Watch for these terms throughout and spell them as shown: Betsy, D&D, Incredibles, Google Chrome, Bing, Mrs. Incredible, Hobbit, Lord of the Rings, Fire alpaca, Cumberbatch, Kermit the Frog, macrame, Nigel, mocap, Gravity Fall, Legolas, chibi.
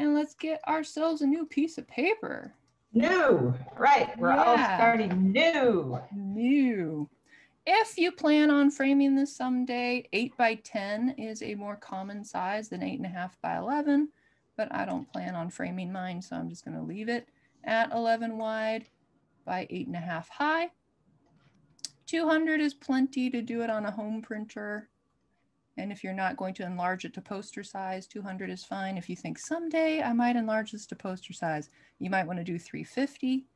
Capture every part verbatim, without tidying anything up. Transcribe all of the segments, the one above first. and let's get ourselves a new piece of paper. New, right, we're yeah. all starting new. New. If you plan on framing this someday, eight by ten is a more common size than eight and a half by eleven, but I don't plan on framing mine, so I'm just gonna leave it at eleven wide by eight and a half high. two hundred is plenty to do it on a home printer. And if you're not going to enlarge it to poster size, two hundred is fine. If you think someday I might enlarge this to poster size, you might want to do three fifty.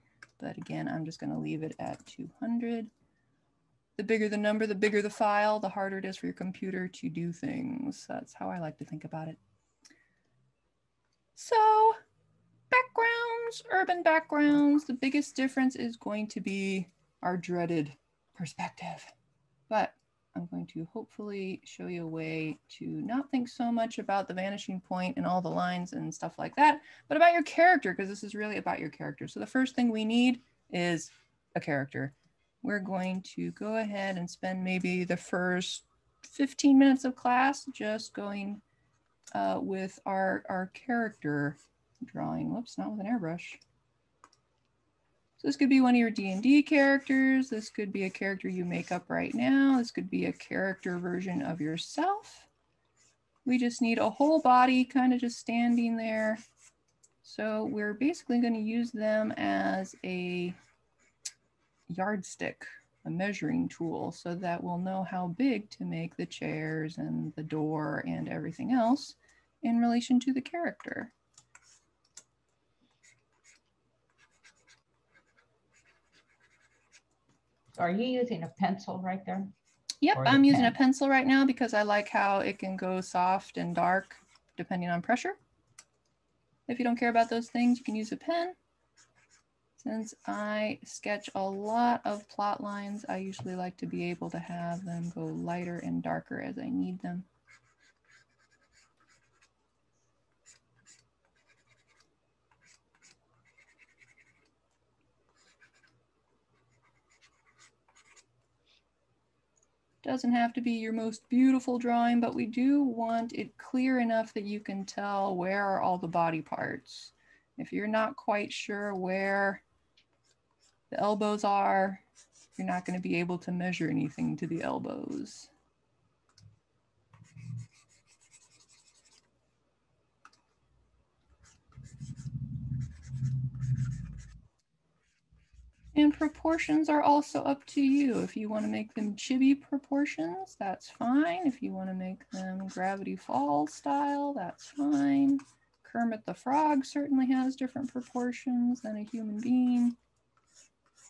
But again, I'm just going to leave it at two hundred. The bigger the number, the bigger the file, the harder it is for your computer to do things. That's how I like to think about it. So backgrounds, urban backgrounds, the biggest difference is going to be our dreaded perspective. But I'm going to hopefully show you a way to not think so much about the vanishing point and all the lines and stuff like that, but about your character, because this is really about your character. So the first thing we need is a character. We're going to go ahead and spend maybe the first fifteen minutes of class just going uh, with our, our character drawing. Whoops, not with an airbrush. This could be one of your D and D characters. This could be a character you make up right now. This could be a character version of yourself. We just need a whole body kind of just standing there. So we're basically going to use them as a yardstick, a measuring tool, so that we'll know how big to make the chairs and the door and everything else in relation to the character. Are you using a pencil right there? Yep, I'm using a pencil right now because I like how it can go soft and dark depending on pressure. If you don't care about those things, you can use a pen. Since I sketch a lot of plot lines, I usually like to be able to have them go lighter and darker as I need them. Doesn't have to be your most beautiful drawing, but we do want it clear enough that you can tell where are all the body parts. If you're not quite sure where the elbows are, you're not going to be able to measure anything to the elbows. And proportions are also up to you. If you want to make them chibi proportions, that's fine. If you want to make them Gravity Fall style, that's fine. Kermit the Frog certainly has different proportions than a human being.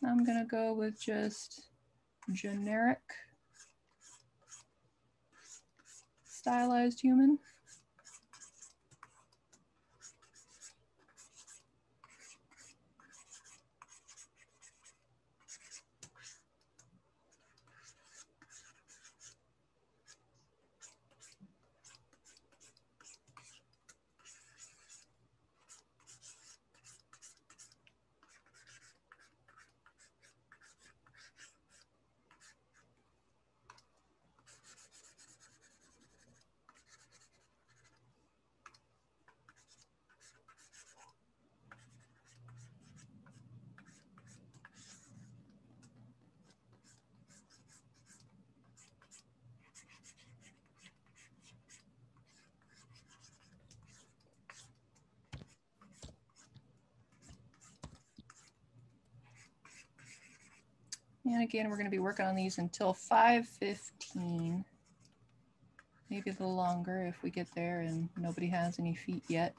I'm going to go with just generic stylized human. And again, we're going to be working on these until five fifteen, maybe a little longer if we get there and nobody has any feet yet.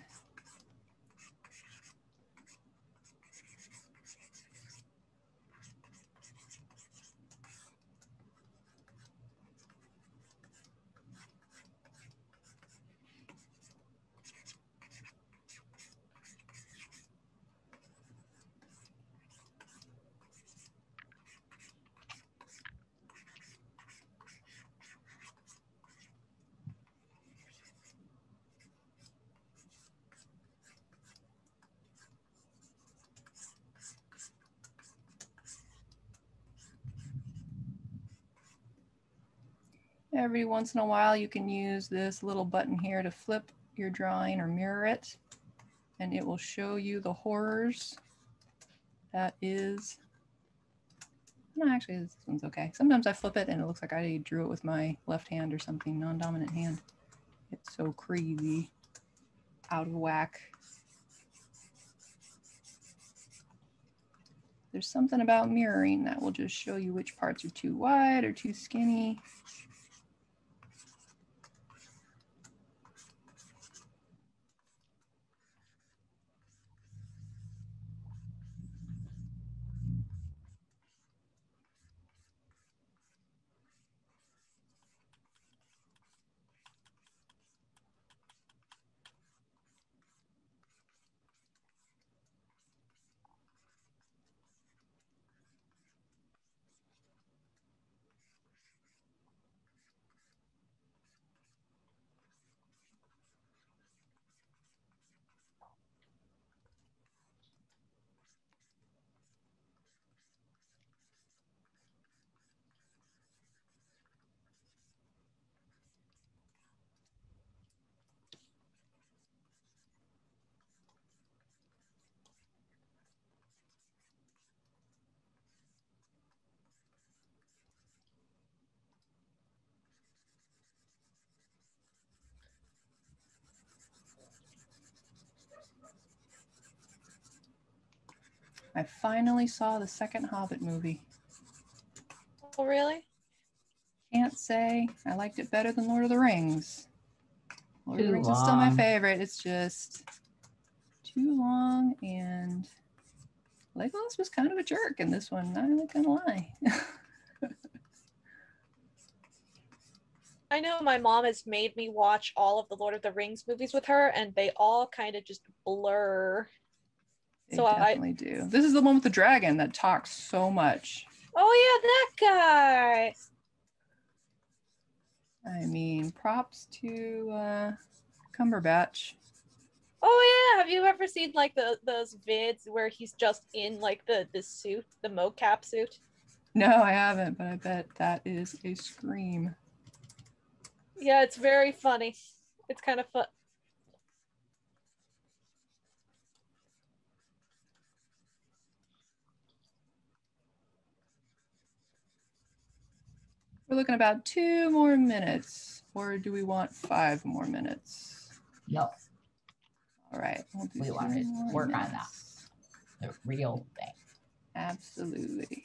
Every once in a while, you can use this little button here to flip your drawing or mirror it. and it will show you the horrors. That is, no, actually this one's okay. Sometimes I flip it and it looks like I drew it with my left hand or something, non-dominant hand. It's so crazy, out of whack. There's something about mirroring that will just show you which parts are too wide or too skinny. I finally saw the second Hobbit movie. Oh, really? Can't say. I liked it better than Lord of the Rings. Lord of the Rings is still my favorite. It's just too long, and Legolas was kind of a jerk in this one. I'm not gonna lie. I know my mom has made me watch all of the Lord of the Rings movies with her, and they all kind of just blur. They so definitely I do. This is the one with the dragon that talks so much. Oh yeah, that guy. I mean, props to uh, Cumberbatch. Oh yeah, have you ever seen like the those vids where he's just in like the the suit, the mocap suit? No, I haven't, but I bet that is a scream. Yeah, it's very funny. It's kind of fun. We're looking about two more minutes, or do we want five more minutes? Yep. All right. We'll we want to work minutes. on that. The real thing. Absolutely.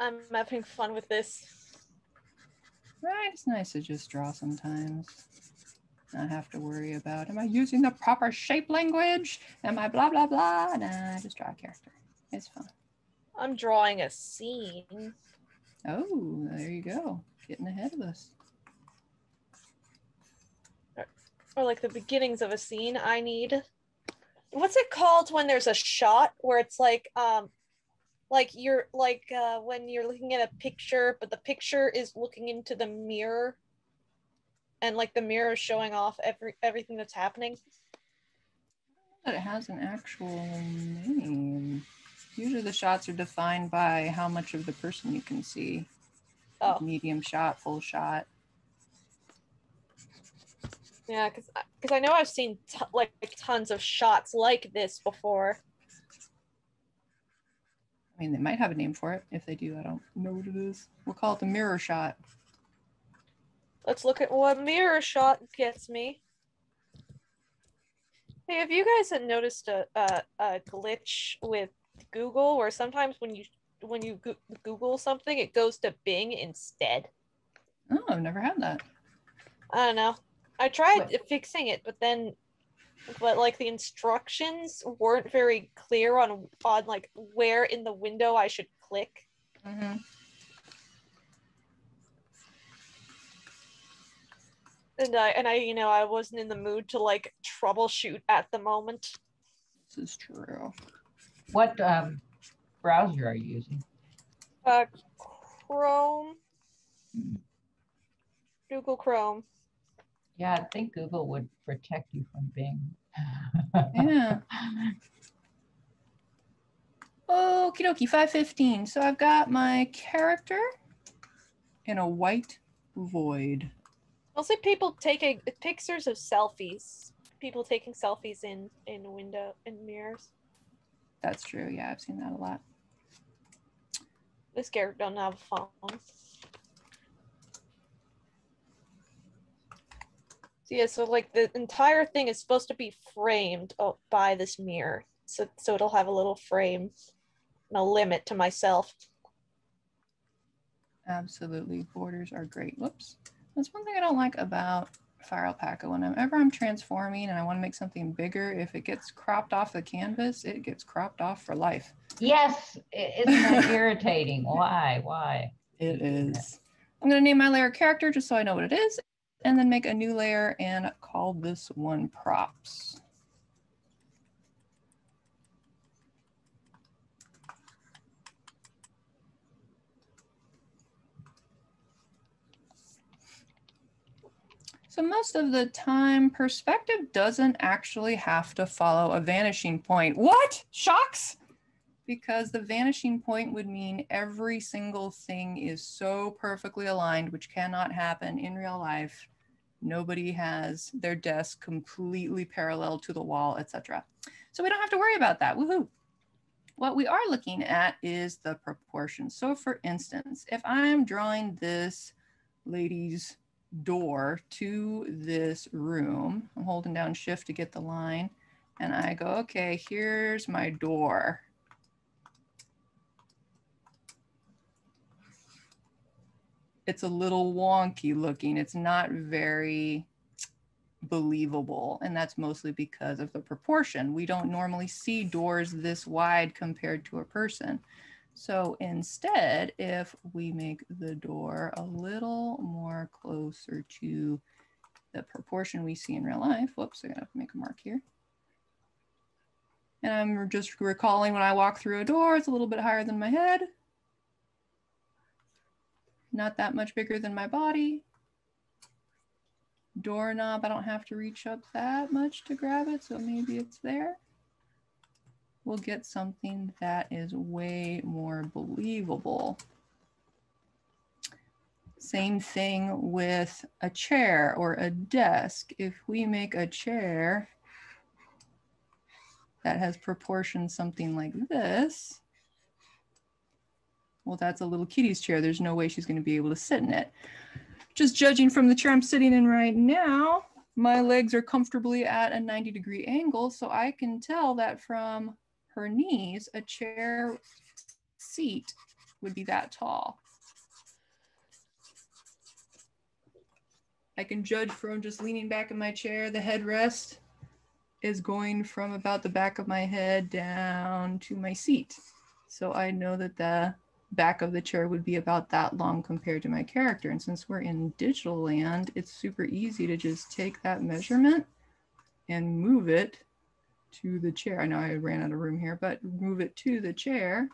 I'm having fun with this. Right. It's nice to just draw sometimes. Not have to worry about, am I using the proper shape language? Am I blah, blah, blah? Nah, just draw a character. It's fun. I'm drawing a scene. Oh, there you go. Getting ahead of us. Or, or like the beginnings of a scene. I need, what's it called when there's a shot where it's like, um, like you're like uh, when you're looking at a picture, but the picture is looking into the mirror, and like the mirror is showing off every everything that's happening. But it has an actual name. Usually the shots are defined by how much of the person you can see. Oh. Like medium shot, full shot. Yeah, because I, I know I've seen t like tons of shots like this before. I mean, they might have a name for it. If they do, I don't know what it is. We'll call it the mirror shot. Let's look at what mirror shot gets me. Hey, have you guys had noticed a, a, a glitch with Google, where sometimes when you when you go Google something, it goes to Bing instead? Oh, I've never had that. I don't know. I tried what? fixing it, but then, but like the instructions weren't very clear on on like where in the window I should click. Mm-hmm. And I and I, you know, I wasn't in the mood to like troubleshoot at the moment. This is true. What um, browser are you using? Uh, Chrome. Hmm. Google Chrome. Yeah, I think Google would protect you from Bing. Yeah. Okie dokie, five fifteen. So I've got my character in a white void. Also, people taking pictures of selfies. People taking selfies in in window in mirrors. That's true. Yeah, I've seen that a lot. This character don't have a phone. So yeah, so like the entire thing is supposed to be framed by this mirror. So so it'll have a little frame and a limit to myself. Absolutely. Borders are great. Whoops. That's one thing I don't like about Fire Alpaca. Whenever I'm transforming and I want to make something bigger, if it gets cropped off the canvas, it gets cropped off for life. Yes. Isn't that irritating? Why? Why? It is. I'm going to name my layer character just so I know what it is, and then make a new layer and call this one props. So most of the time, perspective doesn't actually have to follow a vanishing point. What? Shocks? Because the vanishing point would mean every single thing is so perfectly aligned, which cannot happen in real life. Nobody has their desk completely parallel to the wall, et cetera. So we don't have to worry about that. Woohoo! What we are looking at is the proportions. So for instance, if I'm drawing this lady's door to this room. I'm holding down shift to get the line, and I go, okay, here's my door. It's a little wonky looking. It's not very believable, and that's mostly because of the proportion. We don't normally see doors this wide compared to a person. So instead, if we make the door a little more closer to the proportion we see in real life, whoops, I gotta make a mark here. And I'm just recalling when I walk through a door, it's a little bit higher than my head. Not that much bigger than my body. Doorknob, I don't have to reach up that much to grab it, so maybe it's there. We'll get something that is way more believable. Same thing with a chair or a desk. If we make a chair that has proportions something like this, well, that's a little kitty's chair. There's no way she's going to be able to sit in it. Just judging from the chair I'm sitting in right now, my legs are comfortably at a ninety degree angle, so I can tell that from her knees, a chair seat would be that tall. I can judge from just leaning back in my chair, the headrest is going from about the back of my head down to my seat. So I know that the back of the chair would be about that long compared to my character. And since we're in digital land, it's super easy to just take that measurement and move it to the chair. I know I ran out of room here, but move it to the chair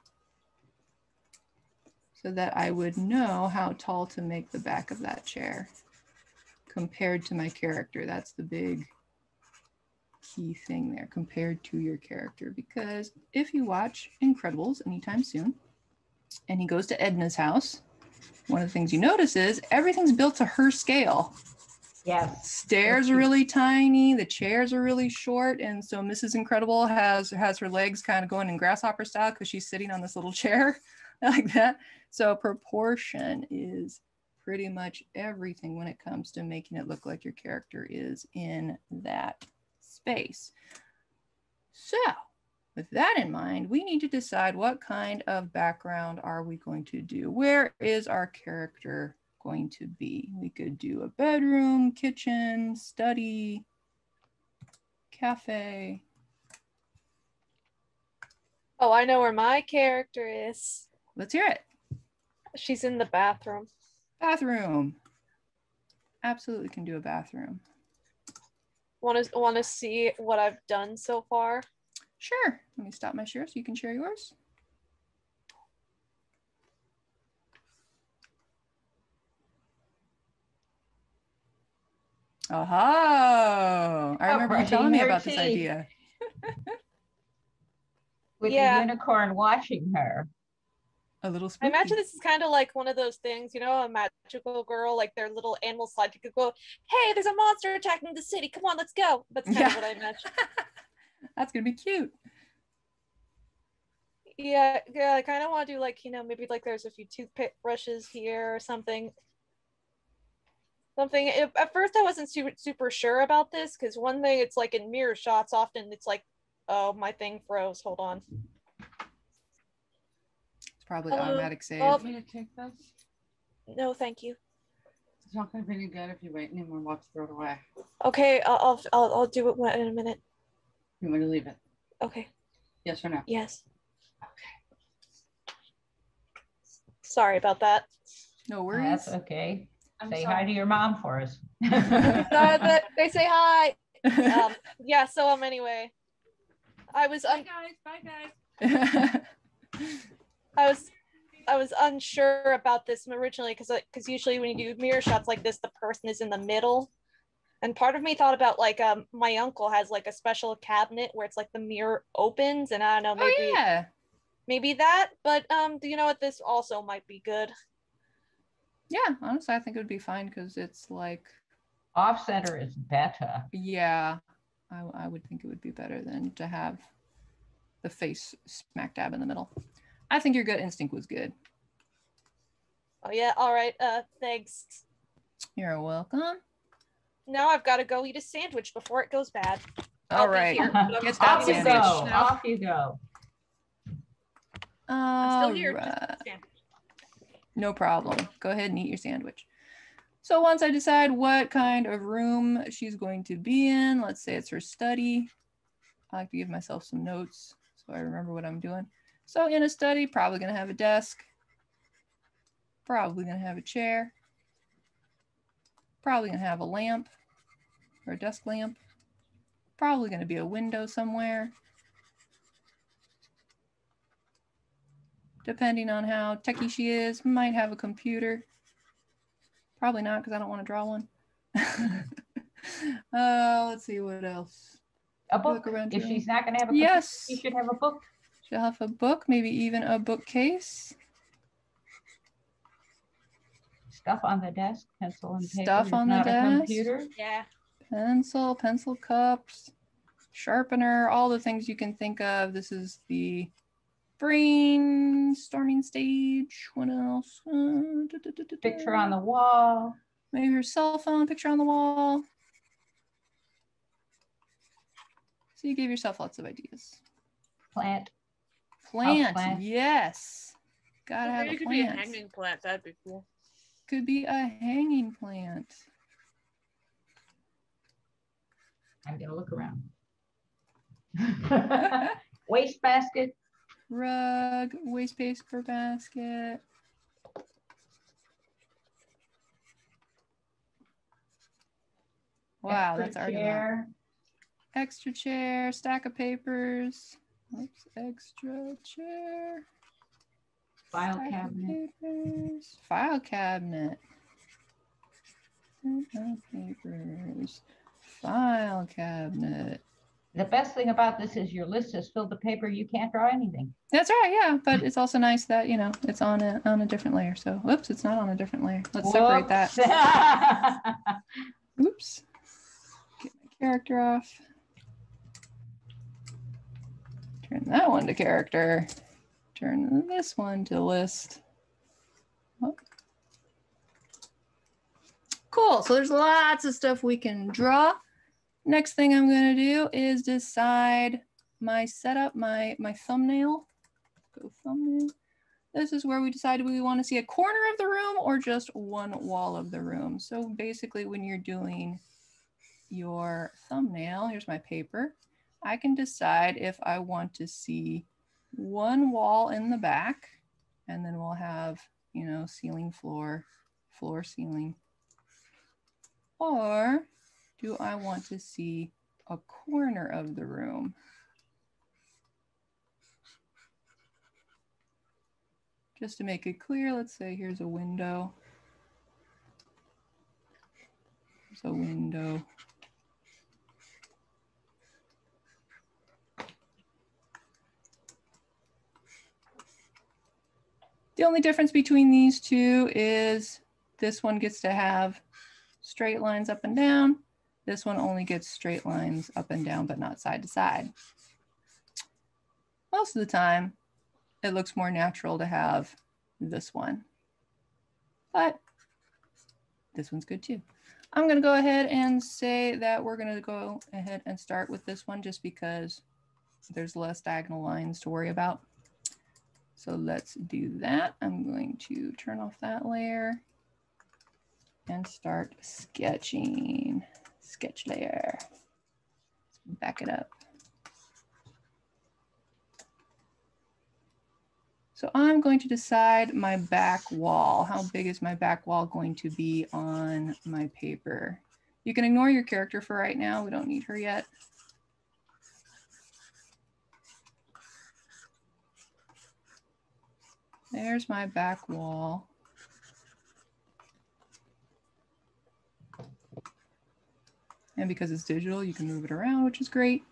so that I would know how tall to make the back of that chair compared to my character. That's the big key thing there, compared to your character. Because if you watch Incredibles anytime soon, and he goes to Edna's house, one of the things you notice is everything's built to her scale. Yeah. Stairs are really tiny, the chairs are really short, and so Missus Incredible has has her legs kind of going in grasshopper style because she's sitting on this little chair like that. So proportion is pretty much everything when it comes to making it look like your character is in that space. So with that in mind, we need to decide what kind of background are we going to do? Where is our character going to be? We could do a bedroom, kitchen, study, cafe. Oh, I know where my character is. Let's hear it. She's in the bathroom. Bathroom. Absolutely can do a bathroom. Want to want to see what I've done so far? Sure. Let me stop my share so you can share yours. Aha! I remember oh, you telling me about tea. This idea. With yeah. The unicorn watching her. a little spooky. I imagine this is kind of like one of those things, you know, a magical girl, like their little animal slide. You could go, hey, there's a monster attacking the city. Come on, let's go. That's kind yeah. of what I imagine. That's going to be cute. Yeah, yeah, I kind of want to do like, you know, maybe like there's a few toothpick brushes here or something. Something, if, at first I wasn't super, super sure about this, because one thing, it's like in mirror shots, often it's like, oh, my thing froze, hold on. It's probably Hello. automatic save. Oh. Do you want me to take this? No, thank you. It's not going to be any good if you wait anymore and watch throw it away. Okay, I'll, I'll, I'll do it in a minute. You want me to leave it? Okay. Yes or no? Yes. Okay. Sorry about that. No worries. That's okay. I'm say sorry. Hi to your mom for us. uh, they say hi. Um, yeah, so um, anyway. I was- Bye guys, bye guys. I was, I was unsure about this originally, because because usually when you do mirror shots like this, the person is in the middle. And part of me thought about like, um, my uncle has like a special cabinet where it's like the mirror opens, and I don't know, maybe, oh, yeah. maybe that, but um, do you know what? This also might be good. Yeah, honestly, I think it would be fine because it's like... Off-center is better. Yeah, I, I would think it would be better than to have the face smack dab in the middle. I think your gut instinct was good. Oh yeah, all right, uh, thanks. You're welcome. Now I've got to go eat a sandwich before it goes bad. All I'll right, here, get that off sandwich. You go. Off you go. All I'm still here. Right. No problem. Go ahead and eat your sandwich. So once I decide what kind of room she's going to be in, let's say it's her study. I like to give myself some notes so I remember what I'm doing. So in a study, probably going to have a desk. Probably going to have a chair. Probably going to have a lamp or a desk lamp. Probably going to be a window somewhere. Depending on how techie she is, might have a computer. Probably not, because I don't want to draw one. uh, let's see, what else? A book. Look if she's not going to have a book, yes. she should have a book. She'll have a book, maybe even a bookcase. Stuff on the desk, pencil and paper. Stuff on the desk. Computer. Yeah. Pencil, pencil cups, sharpener, all the things you can think of. This is the brainstorming stage. What else? Uh, da, da, da, da, picture on the wall. Maybe her cell phone, picture on the wall. So you gave yourself lots of ideas. Plant. Plant, plant. Yes. Gotta yeah, have a it could plant. Could be a hanging plant, that'd be cool. Could be a hanging plant. I'm gonna look around. Wastebasket. Rug, waste paper basket. Wow, extra that's already chair. Extra chair, stack of papers. Oops, extra chair. File stack cabinet. Papers, file cabinet. Papers. File cabinet. The best thing about this is your list is filled with paper. You can't draw anything. That's right, yeah. But it's also nice that, you know, it's on a, on a different layer. So, oops, it's not on a different layer. Let's Whoops. separate that. Oops. Get my character off. Turn that one to character. Turn this one to list. Oh. Cool. So there's lots of stuff we can draw. Next thing I'm going to do is decide my setup, my, my thumbnail. Go thumbnail. This is where we decide we want to see a corner of the room or just one wall of the room. So basically when you're doing your thumbnail, here's my paper, I can decide if I want to see one wall in the back, and then we'll have, you know, ceiling, floor, floor, ceiling, or do I want to see a corner of the room? Just to make it clear, let's say here's a window. Here's a window. The only difference between these two is this one gets to have straight lines up and down. This one only gets straight lines up and down, but not side to side. Most of the time, it looks more natural to have this one, but this one's good too. I'm gonna go ahead and say that we're gonna go ahead and start with this one just because there's less diagonal lines to worry about. So let's do that. I'm going to turn off that layer and start sketching. Sketch layer, let's back it up. So I'm going to decide my back wall. How big is my back wall going to be on my paper? You can ignore your character for right now. We don't need her yet. There's my back wall. And because it's digital, you can move it around, which is great.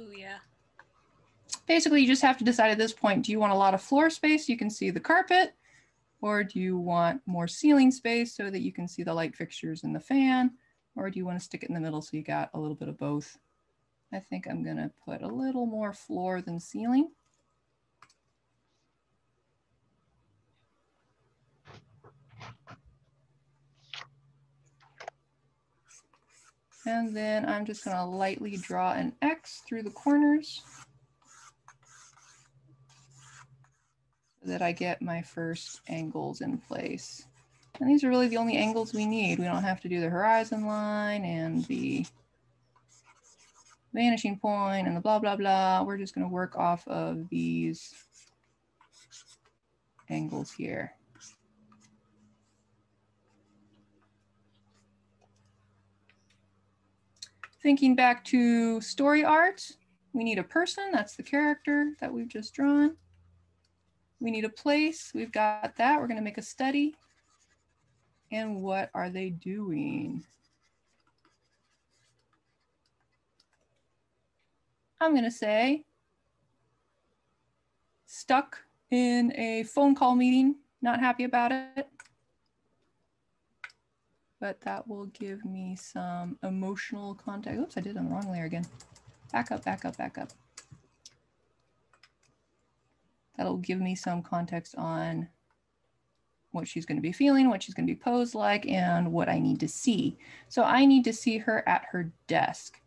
Oh yeah. Basically, you just have to decide at this point, do you want a lot of floor space so you can see the carpet, or do you want more ceiling space so that you can see the light fixtures and the fan, or do you want to stick it in the middle so you got a little bit of both? I think I'm going to put a little more floor than ceiling. And then I'm just going to lightly draw an X through the corners, that I get my first angles in place. And these are really the only angles we need. We don't have to do the horizon line and the vanishing point and the blah, blah, blah. We're just gonna work off of these angles here. Thinking back to story art, we need a person, that's the character that we've just drawn. We need a place, we've got that. We're gonna make a study. And what are they doing? I'm gonna say, stuck in a phone call meeting, not happy about it. But that will give me some emotional context. Oops, I did it on the wrong layer again. Back up, back up, back up. That'll give me some context on what she's going to be feeling, what she's going to be posed like, and what I need to see. So I need to see her at her desk.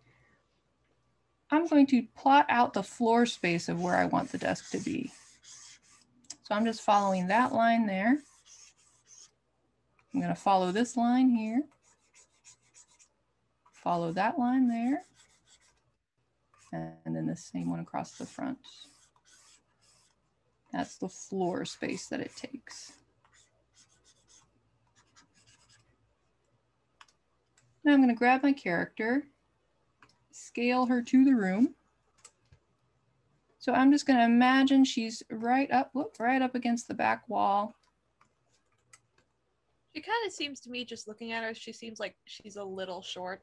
I'm going to plot out the floor space of where I want the desk to be. So I'm just following that line there. I'm going to follow this line here. Follow that line there. And then the same one across the front. That's the floor space that it takes. Now I'm going to grab my character, scale her to the room. So I'm just going to imagine she's right up, whoop, right up against the back wall. She kind of seems to me, just looking at her, she seems like she's a little short.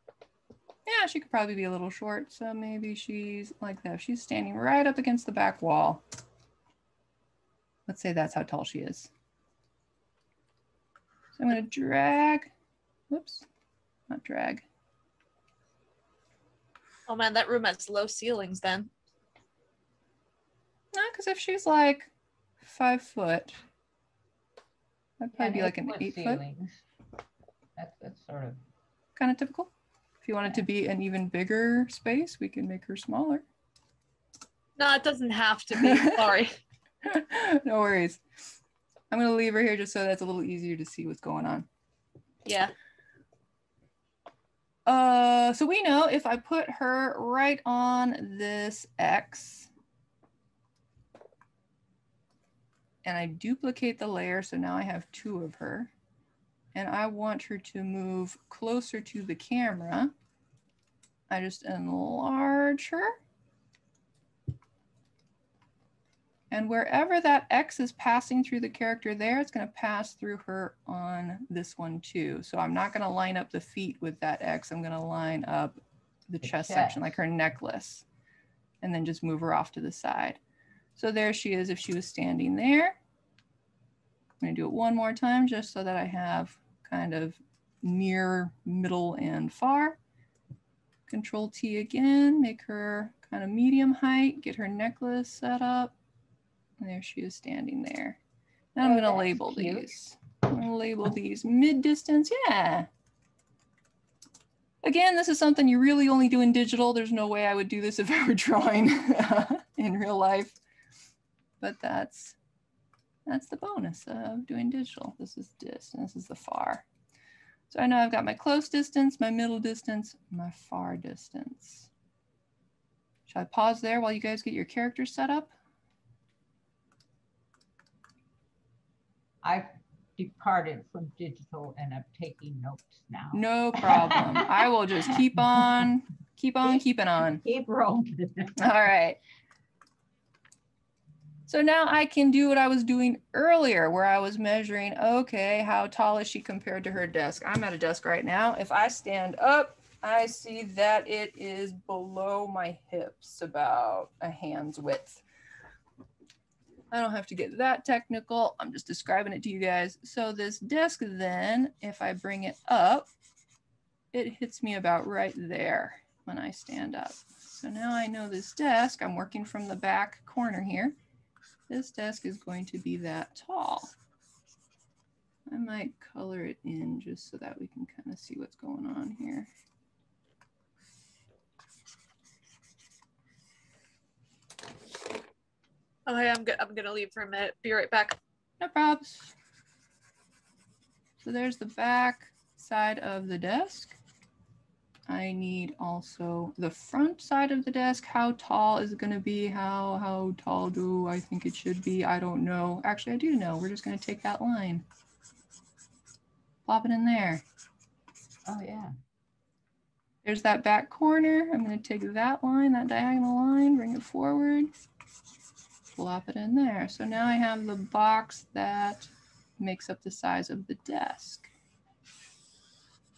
Yeah, she could probably be a little short. So maybe she's like that. She's standing right up against the back wall. Let's say that's how tall she is. So I'm going to drag, whoops, not drag. Oh man, that room has low ceilings then. No, because if she's like five foot, that'd probably be like an eight foot. That's, that's sort of kind of typical. If you want it to be an even bigger space, we can make her smaller. No, it doesn't have to be, sorry. No worries. I'm going to leave her here just so that's a little easier to see what's going on. Yeah. Uh, so we know if I put her right on this X and I duplicate the layer, so now I have two of her, and I want her to move closer to the camera. I just enlarge her. And wherever that X is passing through the character there, it's going to pass through her on this one too. So I'm not going to line up the feet with that X. I'm going to line up the, the chest, chest section, like her necklace, and then just move her off to the side. So there she is if she was standing there. I'm going to do it one more time just so that I have kind of near, middle, and far. Control T again, make her kind of medium height, get her necklace set up. And there she is standing there. Now I'm going to label these. I'm going to label these mid-distance. Yeah. Again, this is something you really only do in digital. There's no way I would do this if I were drawing in real life. But that's that's the bonus of doing digital. This is distance, this is the far. So I know I've got my close distance, my middle distance, my far distance. Shall I pause there while you guys get your characters set up? I've departed from digital and I'm taking notes now. No problem. I will just keep on, keep on, keep, keeping on. Keep rolling. All right. So now I can do what I was doing earlier where I was measuring, okay, how tall is she compared to her desk? I'm at a desk right now. If I stand up, I see that it is below my hips, about a hand's width. I don't have to get that technical. I'm just describing it to you guys. So this desk then, if I bring it up, it hits me about right there when I stand up. So now I know this desk, I'm working from the back corner here. This desk is going to be that tall. I might color it in just so that we can kind of see what's going on here. Oh, hey, I'm, go I'm gonna leave for a minute. Be right back. No probs. So there's the back side of the desk. I need also the front side of the desk. How tall is it gonna be? How, how tall do I think it should be? I don't know. Actually, I do know. We're just gonna take that line. Plop it in there. Oh yeah. There's that back corner. I'm gonna take that line, that diagonal line, bring it forward. Plop it in there. So now I have the box that makes up the size of the desk.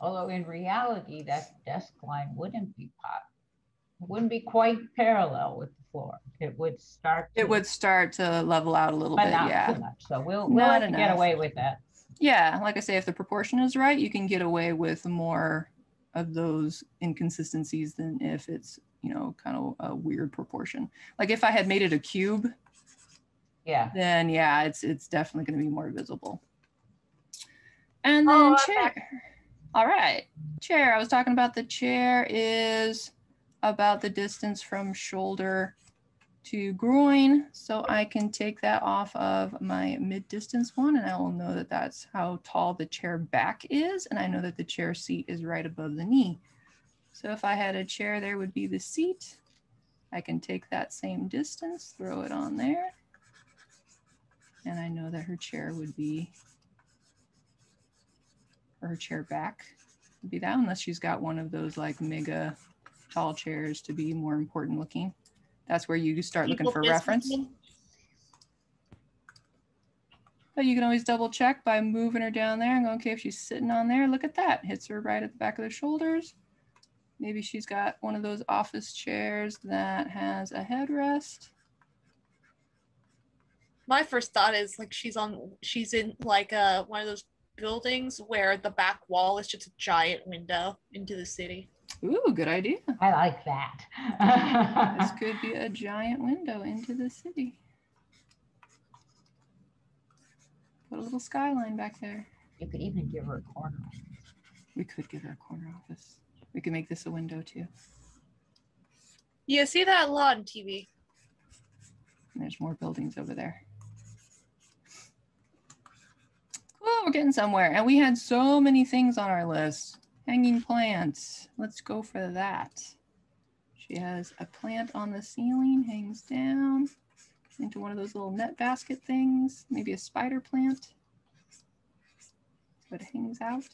Although in reality, that desk line wouldn't be pop, wouldn't be quite parallel with the floor. It would start. To, it would start to level out a little but bit. Not yeah. Too much. So we'll, we'll have to get away with that. Yeah, like I say, if the proportion is right, you can get away with more of those inconsistencies than if it's, you know, kind of a weird proportion. Like if I had made it a cube. Yeah. Then yeah, it's it's definitely going to be more visible. And then oh, chair. Okay. All right, chair. I was talking about the chair is about the distance from shoulder to groin. So I can take that off of my mid-distance one, and I will know that that's how tall the chair back is, and I know that the chair seat is right above the knee. So if I had a chair, there would be the seat. I can take that same distance, throw it on there. And I know that her chair would be, or her chair back would be that, unless she's got one of those like mega tall chairs to be more important looking. That's where you start looking for reference. But you can always double check by moving her down there and going, okay, if she's sitting on there, look at that. Hits her right at the back of the shoulders. Maybe she's got one of those office chairs that has a headrest. My first thought is like she's on, she's in like a, one of those buildings where the back wall is just a giant window into the city. Ooh, good idea. I like that. This could be a giant window into the city. Put a little skyline back there. You could even give her a corner office. We could give her a corner office. We could make this a window too. Yeah, see that a lot on T V. And there's more buildings over there. Cool, we're getting somewhere. And we had so many things on our list. Hanging plants, let's go for that. She has a plant on the ceiling, hangs down into one of those little net basket things, maybe a spider plant. So it hangs out.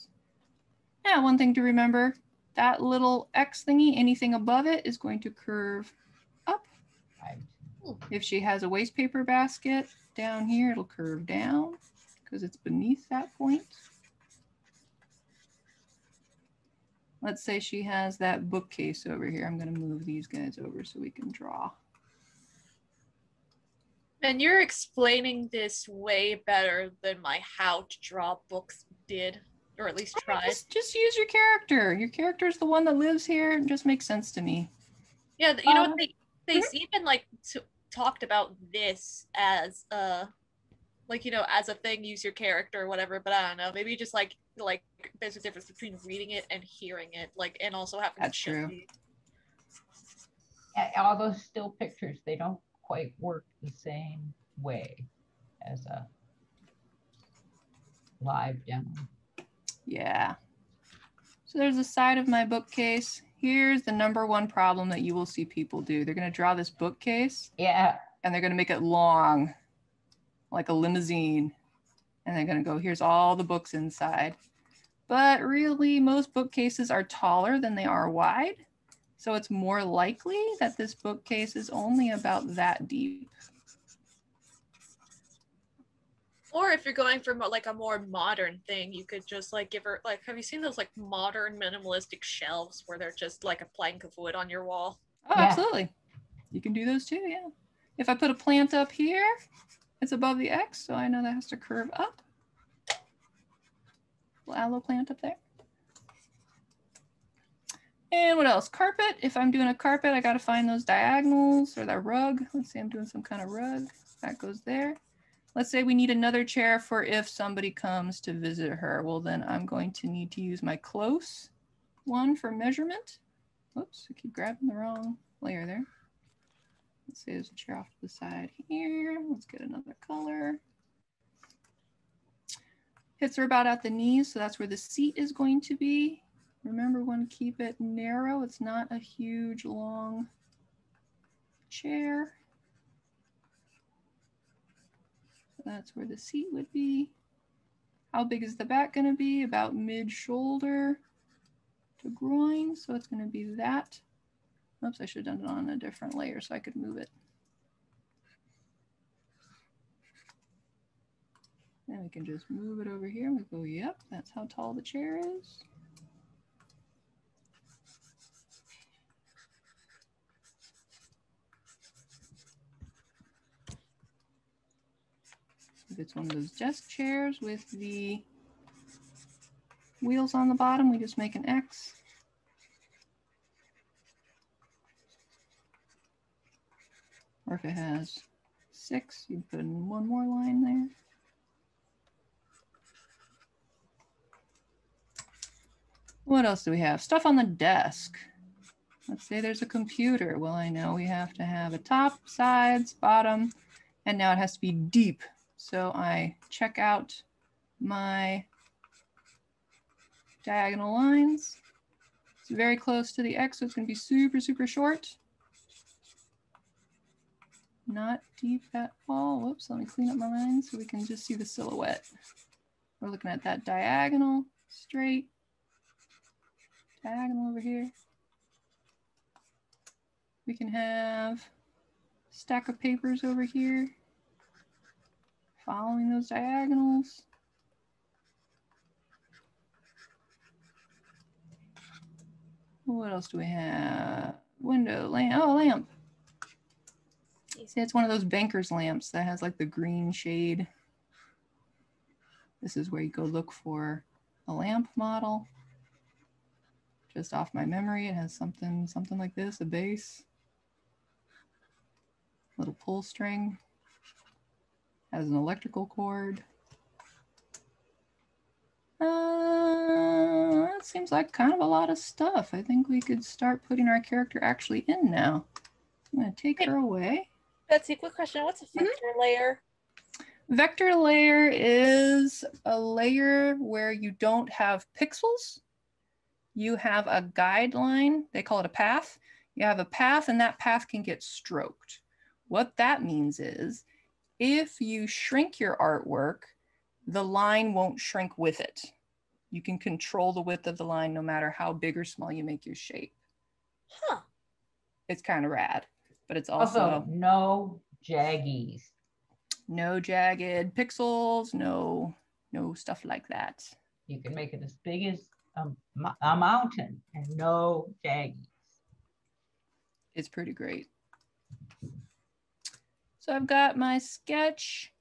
Yeah, one thing to remember, that little X thingy, anything above it is going to curve up. Right. If she has a waste paper basket down here, it'll curve down because it's beneath that point. Let's say she has that bookcase over here. I'm going to move these guys over so we can draw. And you're explaining this way better than my how to draw books did, or at least tried. I mean, just, just use your character. Your character is the one that lives here. It just makes sense to me. Yeah, you um, know, they, they mm-hmm. even like t- talked about this as a, like, you know, as a thing, use your character or whatever, but I don't know. Maybe just like, like there's a difference between reading it and hearing it, like, and also having That's to true. It. Yeah, all those still pictures, they don't quite work the same way as a live demo. Yeah. So there's the side of my bookcase. Here's the number one problem that you will see people do. They're going to draw this bookcase. Yeah. And they're going to make it long, like a limousine. And they're going to go, here's all the books inside. But really, most bookcases are taller than they are wide. So it's more likely that this bookcase is only about that deep. Or if you're going for like a more modern thing, you could just like give her, like, have you seen those like modern minimalistic shelves where they're just like a plank of wood on your wall? Oh, yeah. Absolutely. You can do those too, yeah. If I put a plant up here, it's above the X, so I know that has to curve up. Little aloe plant up there. And what else? Carpet. If I'm doing a carpet, I got to find those diagonals or that rug. Let's say I'm doing some kind of rug. That goes there. Let's say we need another chair for if somebody comes to visit her. Well, then I'm going to need to use my close one for measurement. Whoops, I keep grabbing the wrong layer there. Let's say there's a chair off to the side here. Let's get another color. Hips are about at the knees, so that's where the seat is going to be. Remember, one, keep it narrow. It's not a huge, long chair. So that's where the seat would be. How big is the back going to be? About mid-shoulder to groin. So it's going to be that. Oops, I should have done it on a different layer so I could move it. Then we can just move it over here. We go, yep, that's how tall the chair is. If it's one of those desk chairs with the wheels on the bottom, we just make an X. Or if it has six, you put in one more line there. What else do we have? Stuff on the desk. Let's say there's a computer. Well, I know we have to have a top, sides, bottom, and now it has to be deep. So I check out my diagonal lines. It's very close to the X, so it's going to be super, super short. Not deep at all. Whoops, let me clean up my line so we can just see the silhouette. We're looking at that diagonal, straight, diagonal over here. We can have a stack of papers over here. Following those diagonals. What else do we have? Window, lamp, oh, lamp. See, it's one of those banker's lamps that has like the green shade. This is where you go look for a lamp model. Just off my memory, it has something, something like this, a base, little pull string. Has an electrical cord. Uh, that seems like kind of a lot of stuff. I think we could start putting our character actually in now. I'm going to take hey, her away. Betsy, quick question. What's a vector mm-hmm. layer? Vector layer is a layer where you don't have pixels. You have a guideline. They call it a path. You have a path, and that path can get stroked. What that means is if you shrink your artwork, the line won't shrink with it. You can control the width of the line no matter how big or small you make your shape. Huh. It's kind of rad, but it's also, also no jaggies. No jagged pixels, no, no stuff like that. You can make it as big as um, a mountain and no jaggies. It's pretty great. So I've got my sketch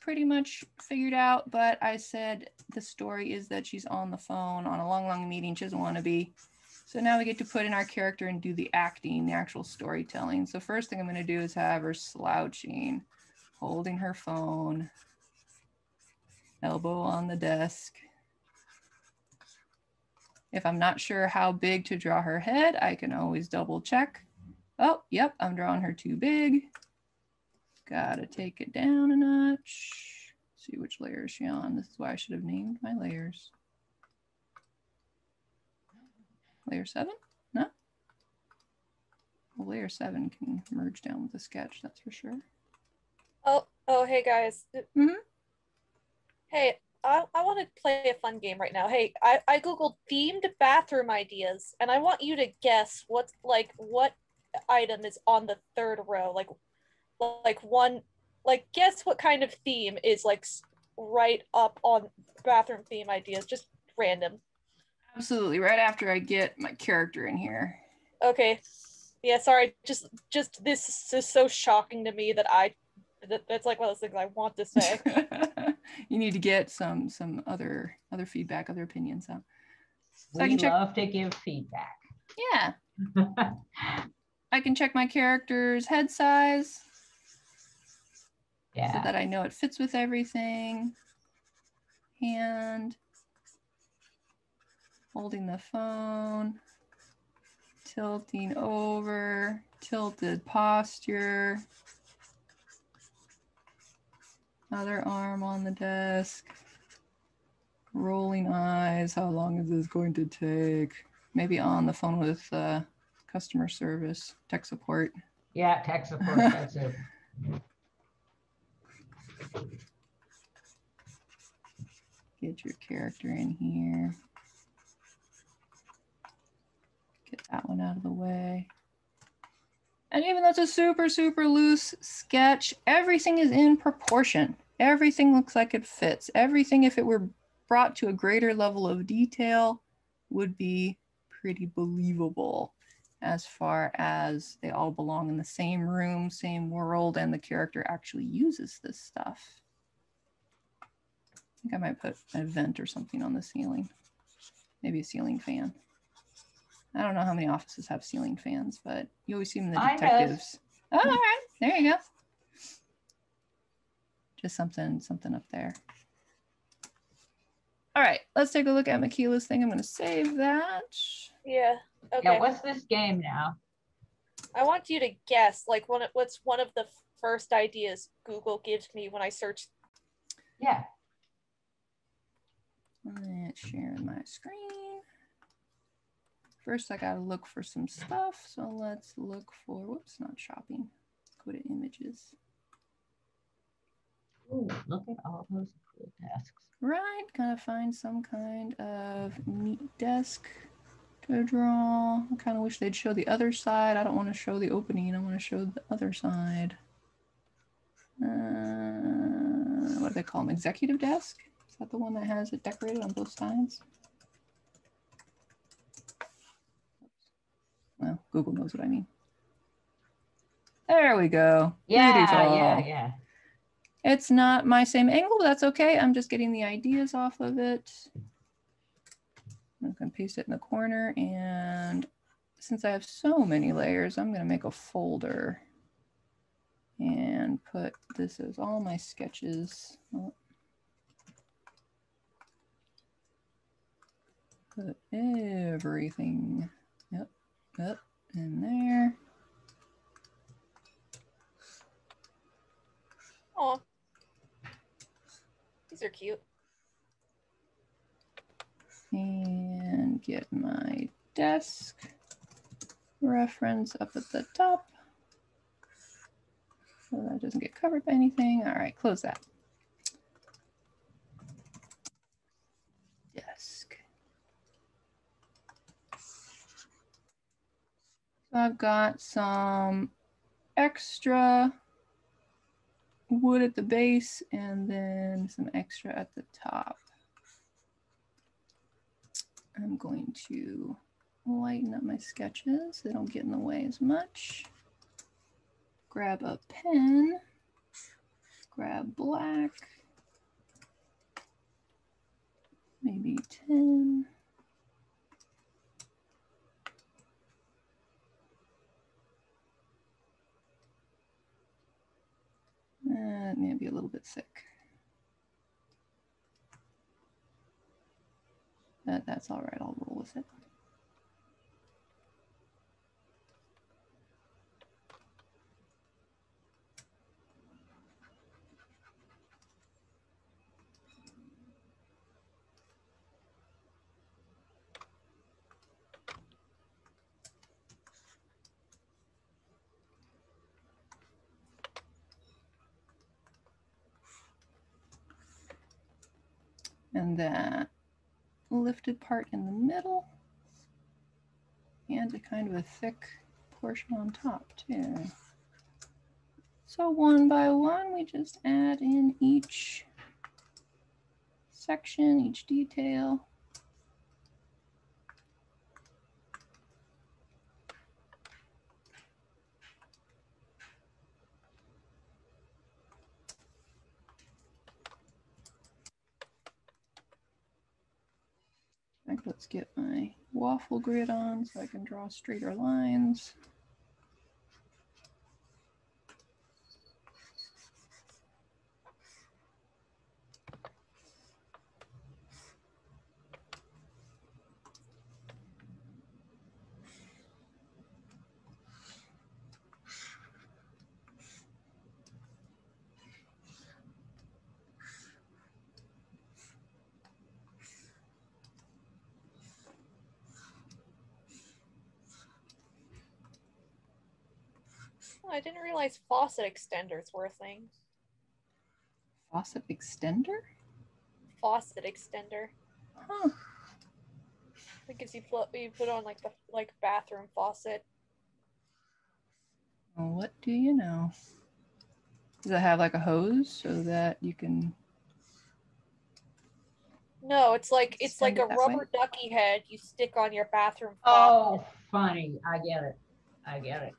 pretty much figured out, but I said the story is that she's on the phone on a long, long meeting. She doesn't want to be. So now we get to put in our character and do the acting, the actual storytelling. So first thing I'm going to do is have her slouching, holding her phone, elbow on the desk. If I'm not sure how big to draw her head, I can always double check. Oh, yep, I'm drawing her too big. Gotta take it down a notch. See which layer is she on. This is why I should have named my layers. Layer seven? No? Well, layer seven can merge down with the sketch, that's for sure. Oh, oh, hey guys. Mm-hmm. Hey, I, I want to play a fun game right now. Hey, I, I Googled themed bathroom ideas, and I want you to guess what's like what item is on the third row. Like, like one, like guess what kind of theme is like right up on bathroom theme ideas, just random. Absolutely, right after I get my character in here. Okay, yeah, sorry, just just this is so shocking to me that I, that, that's like one of those things I want to say. You need to get some some other other feedback, other opinions out. So we love to give feedback. Yeah. I can check my character's head size. Yeah. So that I know it fits with everything. Hand, holding the phone, tilting over, tilted posture. Other arm on the desk, rolling eyes. How long is this going to take? Maybe on the phone with uh, customer service, tech support. Yeah, tech support, that's it. Get your character in here. Get that one out of the way. And even though it's a super, super loose sketch, everything is in proportion. Everything looks like it fits. Everything, if it were brought to a greater level of detail, would be pretty believable as far as they all belong in the same room, same world, and the character actually uses this stuff. I think I might put a vent or something on the ceiling. Maybe a ceiling fan. I don't know how many offices have ceiling fans, but you always see them in the detectives. Oh, all right, there you go. Just something, something up there. All right, let's take a look at Makila's thing. I'm gonna save that. Yeah, okay. Yeah, what's this game now? I want you to guess, like one, what's one of the first ideas Google gives me when I search? Yeah. Let's share my screen. First, I gotta look for some stuff. So let's look for, whoops, not shopping. Go to images. Ooh, look at all those cool desks. Right, gotta find some kind of neat desk to draw. I kinda wish they'd show the other side. I don't wanna show the opening, I wanna show the other side. Uh, what do they call them, executive desk? Is that the one that has it decorated on both sides? Well, Google knows what I mean. There we go. Yeah, beautiful. Yeah, yeah. It's not my same angle, but that's okay. I'm just getting the ideas off of it. I'm gonna paste it in the corner. And since I have so many layers, I'm gonna make a folder and put this as all my sketches. Put everything. Yep. Up in there. Oh, these are cute. And get my desk reference up at the top so that doesn't get covered by anything. All right, close that. Desk. So I've got some extra wood at the base and then some extra at the top. I'm going to lighten up my sketches so they don't get in the way as much. Grab a pen grab black, maybe ten. Uh, maybe a little bit sick. But that's all right, I'll roll with it. And that lifted part in the middle, and a kind of a thick portion on top too. So one by one, we just add in each section, each detail. Let's get my waffle grid on so I can draw straighter lines. I didn't realize faucet extenders were a thing. Faucet extender? Faucet extender. Huh. Because you put you put on like the like bathroom faucet. Well, what do you know? Does it have like a hose so that you can? No, it's like it's like a rubber way? ducky head you stick on your bathroom faucet. Oh, funny! I get it. I get it.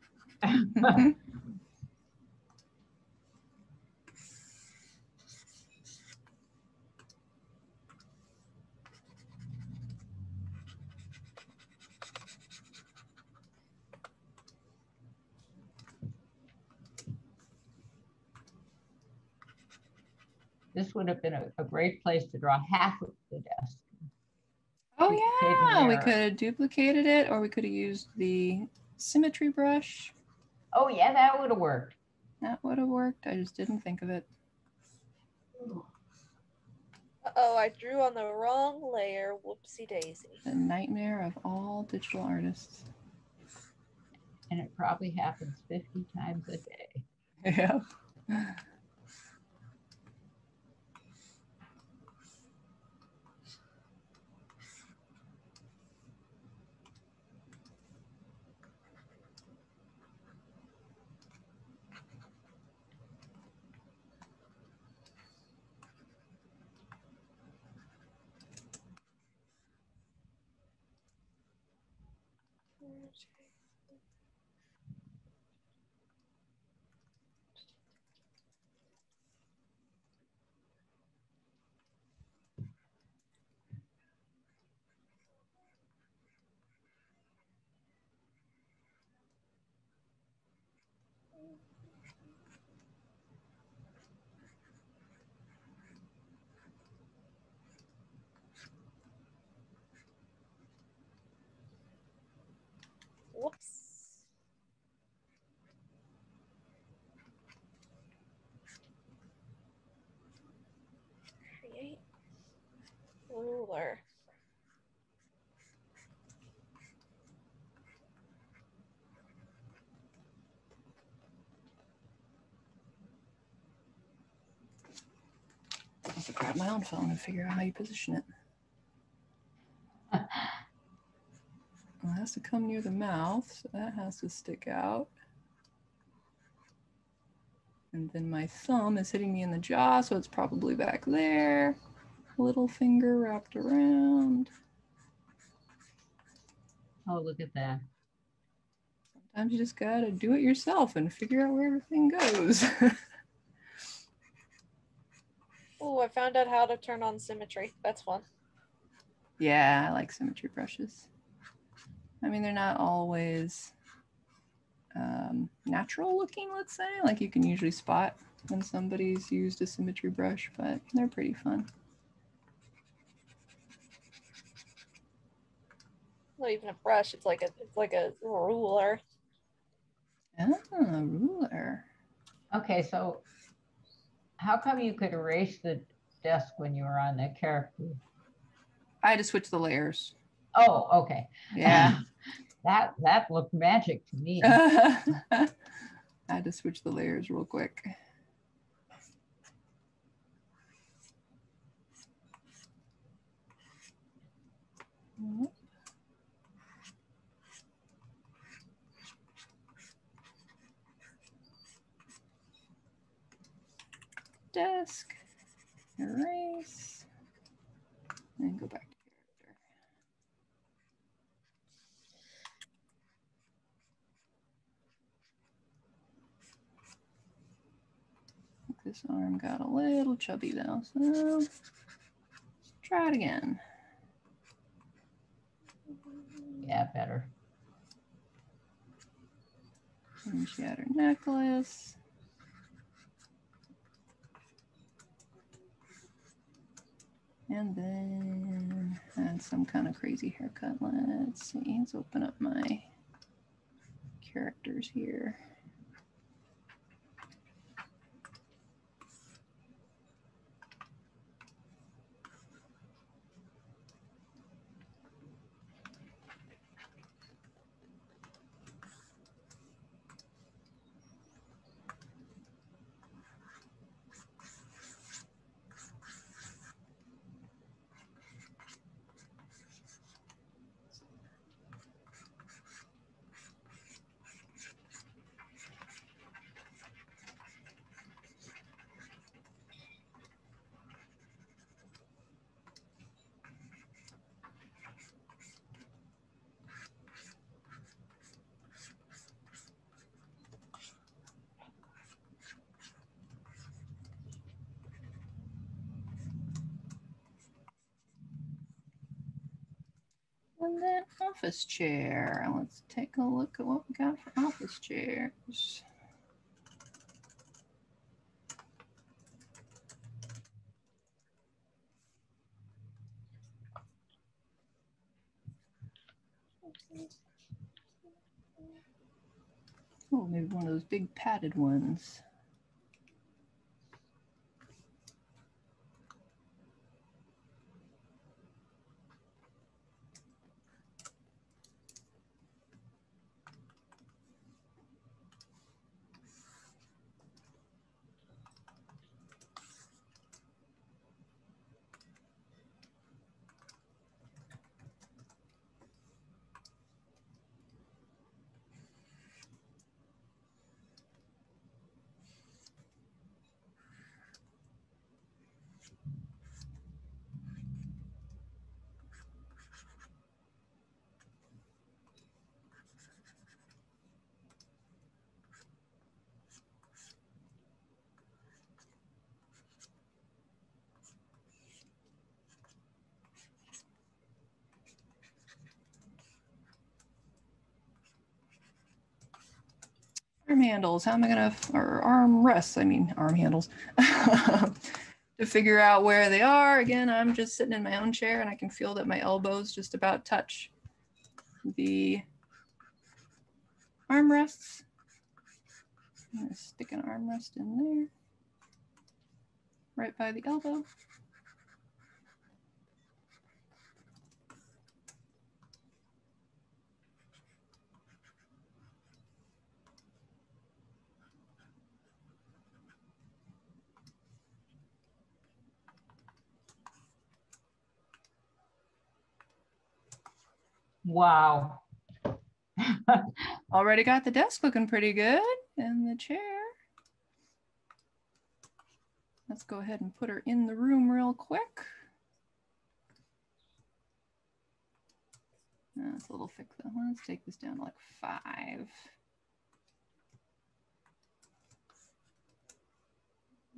This would have been a, a great place to draw half of the desk. Oh yeah, we could have duplicated it, or we could have used the symmetry brush. Oh yeah, that would have worked. That would have worked. I just didn't think of it. Uh-oh, I drew on the wrong layer. Whoopsie daisy. The nightmare of all digital artists. And it probably happens fifty times a day. Yeah. Whoops. Create ruler. I'll have to grab my own phone and figure out how you position it. Well, it has to come near the mouth, so that has to stick out. And then my thumb is hitting me in the jaw, so it's probably back there. Little finger wrapped around. Oh, look at that. Sometimes you just gotta do it yourself and figure out where everything goes. Oh, I found out how to turn on symmetry. That's fun. Yeah, I like symmetry brushes. I mean, they're not always um, natural looking, let's say. Like you can usually spot when somebody's used a symmetry brush, but they're pretty fun. Not even a brush, it's like a it's like a ruler. Oh, a ruler. Okay, so how come you could erase the desk when you were on that character? I had to switch the layers. Oh, okay. Yeah. Um, that that looked magic to me. I had to switch the layers real quick. Mm-hmm. Desk, erase, and go back to character. This arm got a little chubby though, so let's try it again. Yeah, better. And she had her necklace. And then had some kind of crazy haircut. Let's see, let's open up my characters here. And then office chair. Let's take a look at what we got for office chairs. Oh, maybe one of those big padded ones. Arm handles, how am I gonna, or arm rests, I mean arm handles, to figure out where they are. Again, I'm just sitting in my own chair and I can feel that my elbows just about touch the armrests. I'm gonna stick an armrest in there, right by the elbow. Wow. Already got the desk looking pretty good and the chair. Let's go ahead and put her in the room real quick. That's a little thick though. Let's take this down to like five.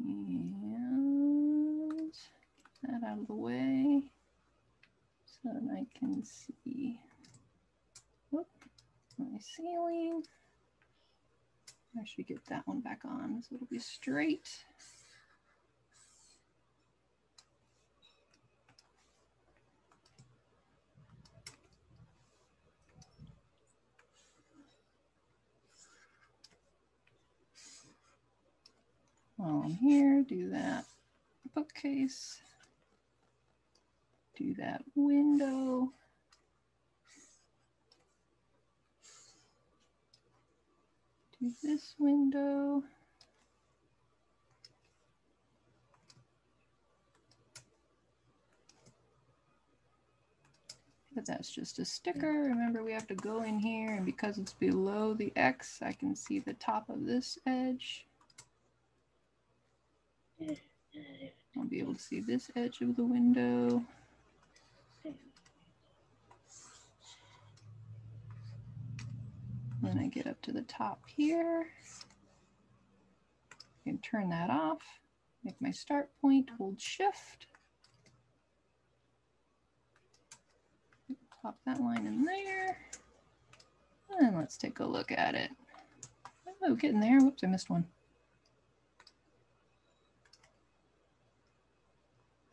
And out of the way so that I can see whoop, my ceiling. I should get that one back on so it'll be straight. While I'm here, do that bookcase, do that window. Do this window. But that's just a sticker. Remember, we have to go in here, and because it's below the X, I can see the top of this edge. I'll be able to see this edge of the window. Then I get up to the top here. I can turn that off, make my start point, hold shift. Pop that line in there. And let's take a look at it. Oh, getting there. Whoops, I missed one.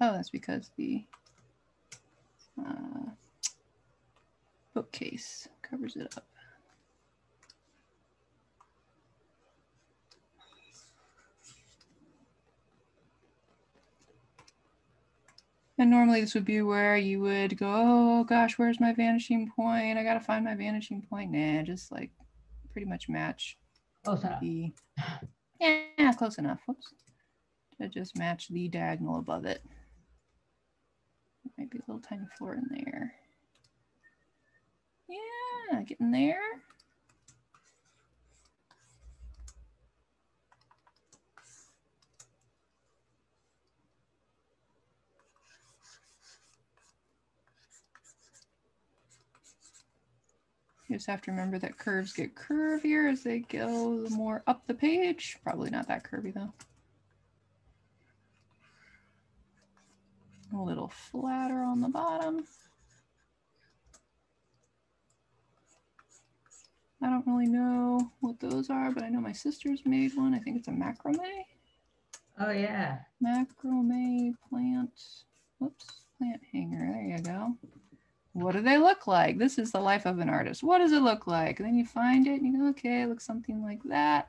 Oh, that's because the uh, bookcase covers it up. And normally this would be where you would go, oh gosh, where's my vanishing point? I gotta find my vanishing point. Nah, just like pretty much match. Close enough. The... Yeah, close enough. Whoops. To just match the diagonal above it. Might be a little tiny floor in there. Yeah, getting there. You just have to remember that curves get curvier as they go the more up the page. Probably not that curvy though. A little flatter on the bottom. I don't really know what those are, but I know my sister's made one. I think it's a macrame. Oh yeah. Macrame plant, whoops, plant hanger, there you go. What do they look like? This is the life of an artist. What does it look like? And then you find it and you go, okay, it looks something like that.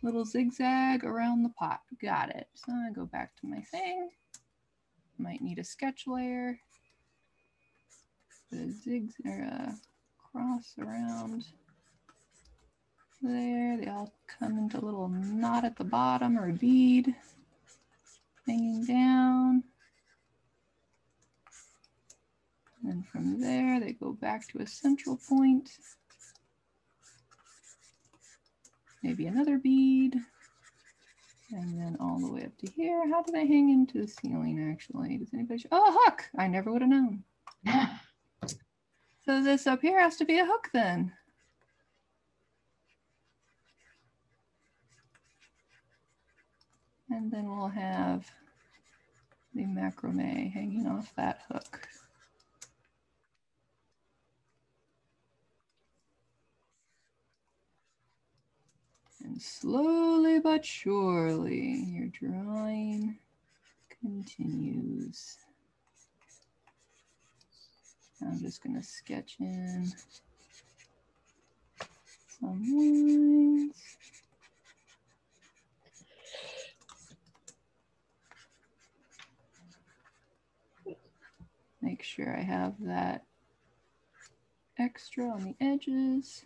Little zigzag around the pot. Got it. So I go back to my thing. Might need a sketch layer. Put a zigzag or a cross around there. They all come into a little knot at the bottom or a bead hanging down. And from there, they go back to a central point. Maybe another bead, and then all the way up to here. How do they hang into the ceiling, actually? Does anybody? Oh, a hook! I never would have known. So this up here has to be a hook then. And then we'll have the macrame hanging off that hook. And slowly but surely, your drawing continues. I'm just going to sketch in some lines. Make sure I have that extra on the edges.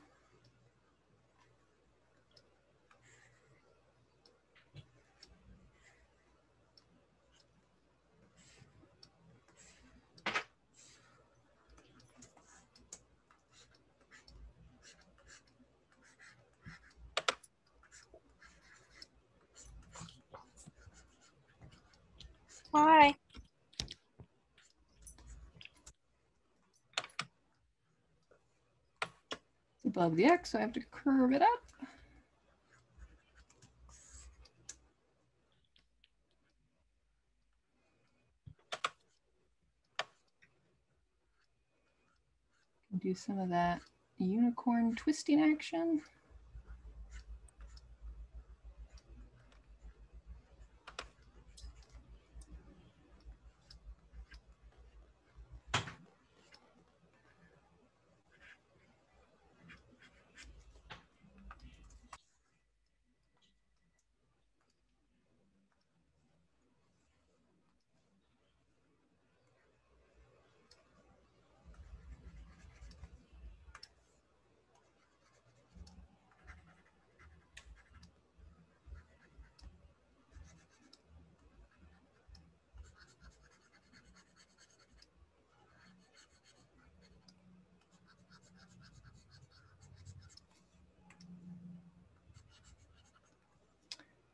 Hi. It's above the X, so I have to curve it up. do some of that unicorn twisting action.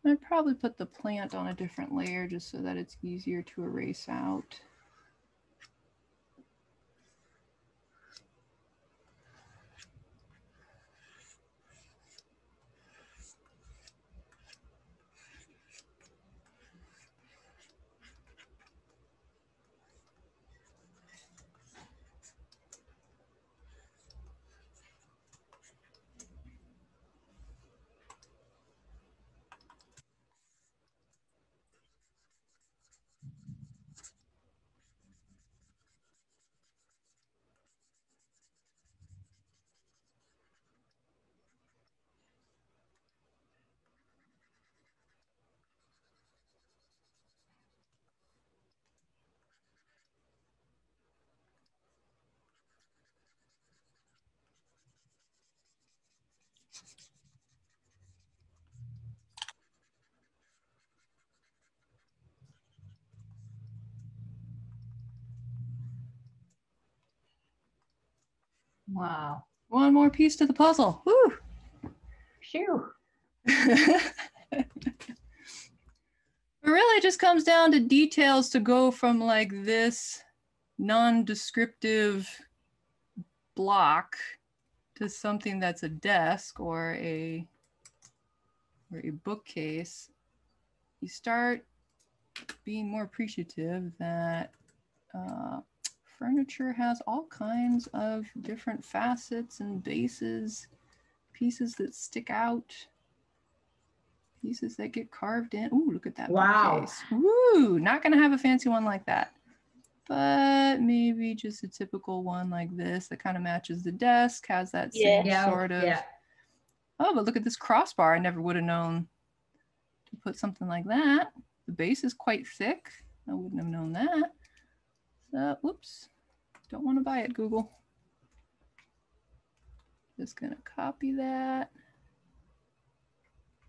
I'd probably put the plant on a different layer just so that it's easier to erase out. Wow. One more piece to the puzzle. Woo! Phew. It really just comes down to details to go from like this non-descriptive block to something that's a desk or a, or a bookcase. You start being more appreciative that uh, furniture has all kinds of different facets and bases, pieces that stick out, pieces that get carved in. Ooh, look at that. Wow. Bookcase. Woo, not gonna have a fancy one like that, but maybe just a typical one like this that kind of matches the desk, has that same yeah. sort of, yeah. oh, but look at this crossbar. I never would have known to put something like that. The base is quite thick. I wouldn't have known that. Uh, whoops, don't want to buy it, Google. Just gonna copy that.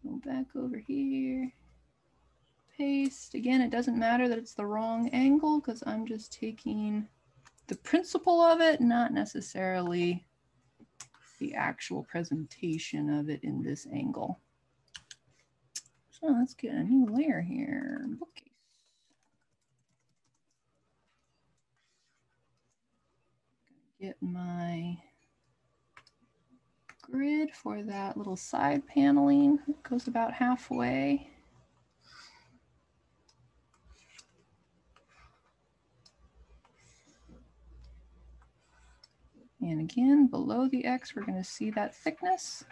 Go back over here. Paste. Again, it doesn't matter that it's the wrong angle because I'm just taking the principle of it, not necessarily the actual presentation of it in this angle. So let's get a new layer here. Okay. Get my grid for that little side paneling. It goes about halfway. And again, below the X, we're going to see that thickness.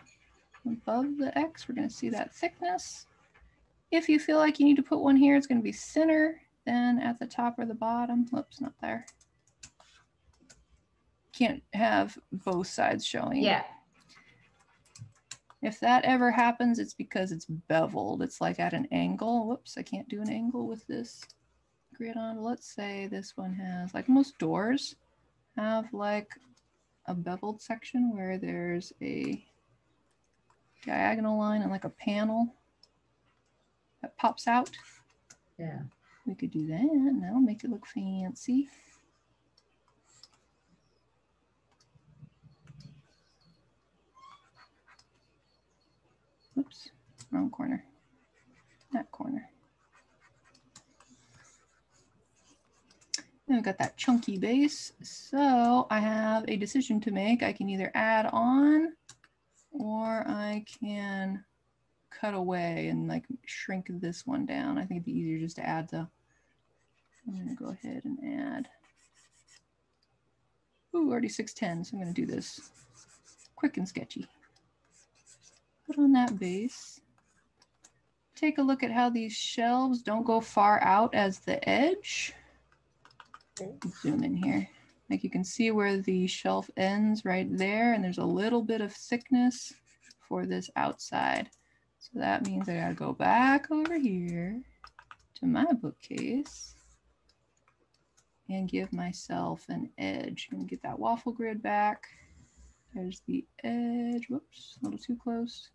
Above the X, we're going to see that thickness. If you feel like you need to put one here, it's going to be thinner than at the top or the bottom. Whoops, not there. Can't have both sides showing. Yeah. If that ever happens, it's because it's beveled. It's like at an angle. Whoops, I can't do an angle with this grid on. Let's say this one has, like most doors, have like a beveled section where there's a diagonal line and like a panel that pops out. Yeah. We could do that, and that'll make it look fancy. Oops, wrong corner, that corner. Then we've got that chunky base. So I have a decision to make. I can either add on or I can cut away and like shrink this one down. I think it'd be easier just to add the, I'm gonna go ahead and add Ooh, already six ten, so I'm going to do this quick and sketchy. Put on that base. Take a look at how these shelves don't go far out as the edge. Zoom in here. Like you can see where the shelf ends right there, and there's a little bit of thickness for this outside. So that means I gotta go back over here to my bookcase and give myself an edge. I'm gonna get that waffle grid back. There's the edge. Whoops, a little too close.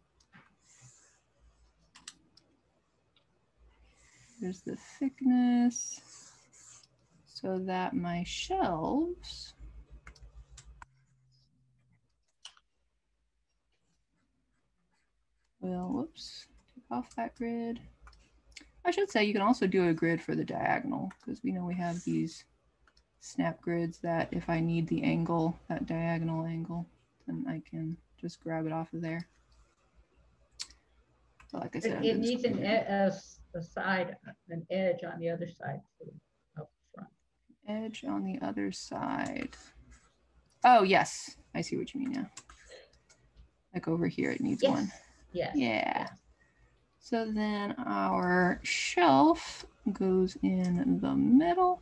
There's the thickness. So that my shelves will, whoops, take off that grid. I should say you can also do a grid for the diagonal, because we know we have these snap grids that if I need the angle, that diagonal angle, then I can just grab it off of there. But like I said, it needs an, a, a side, an edge on the other side too. Edge on the other side. Oh, yes. I see what you mean now. Like over here, it needs yes. one. Yeah. Yeah. So then our shelf goes in the middle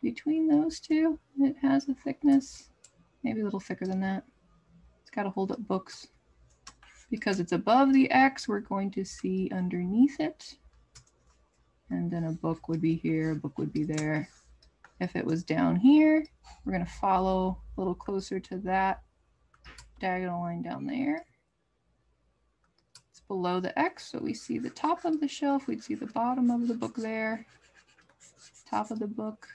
between those two. It has a thickness, maybe a little thicker than that. It's got to hold up books. Because it's above the X, we're going to see underneath it. And then a book would be here, a book would be there. If it was down here, we're going to follow a little closer to that diagonal line down there. It's below the X, so we see the top of the shelf, we'd see the bottom of the book there, top of the book.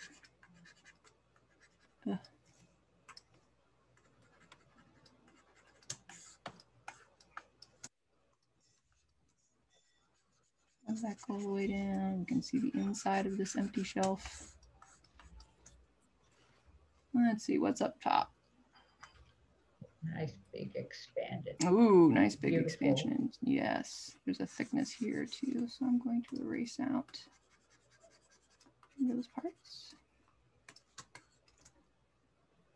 Ugh. Have that go all the way down. You can see the inside of this empty shelf. Let's see what's up top. Nice big expanded. Ooh, nice big Beautiful. expansion. Yes, there's a thickness here too, so I'm going to erase out those parts.